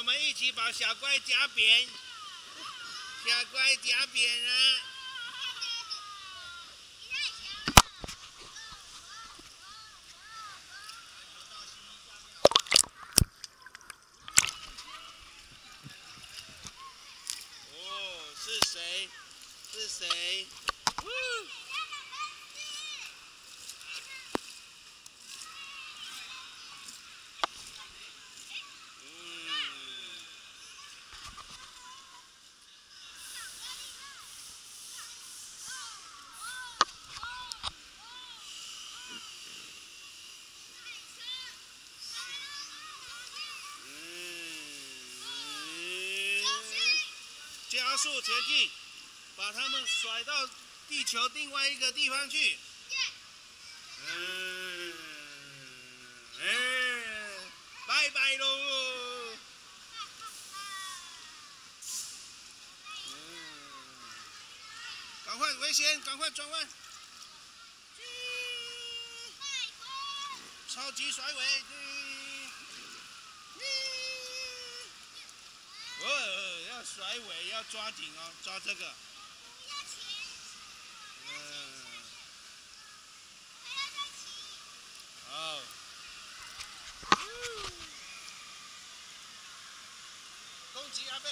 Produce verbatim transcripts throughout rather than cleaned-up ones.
我们一起把小乖夹扁，小乖夹扁啊！哦，是谁？是谁？ 加速前进，把他们甩到地球另外一个地方去。嗯，哎、嗯，拜拜喽！嗯，赶快危险，赶快转弯！超级甩尾！哦。 甩尾要抓紧哦，抓这个。嗯。好。攻击阿贝。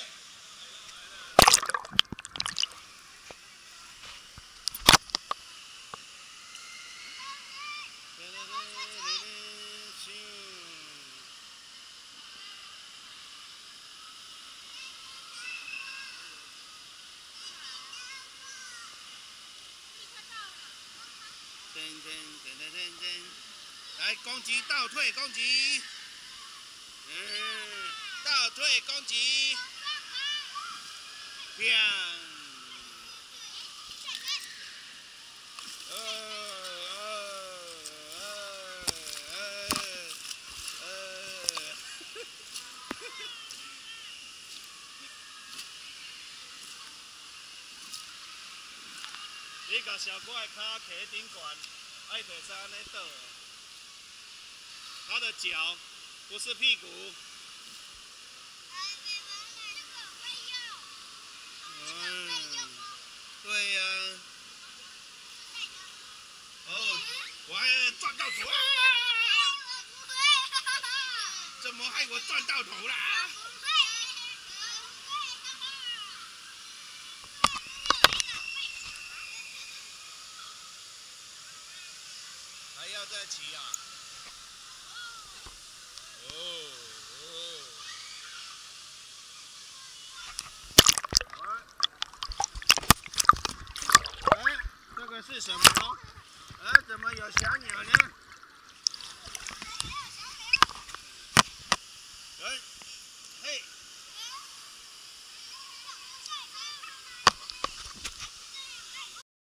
来攻击，倒退攻击，嗯，倒退攻击，砰！哦哦哦哦！你甲小怪脚徛顶悬。 爱腿是安尼倒的，他的脚不是屁股。嗯，对呀、啊。哦，我还撞到头啊！怎么害我撞到头了啊？ 要再骑啊！哦哦！哎，这个是什么？哎，怎么有小鸟呢？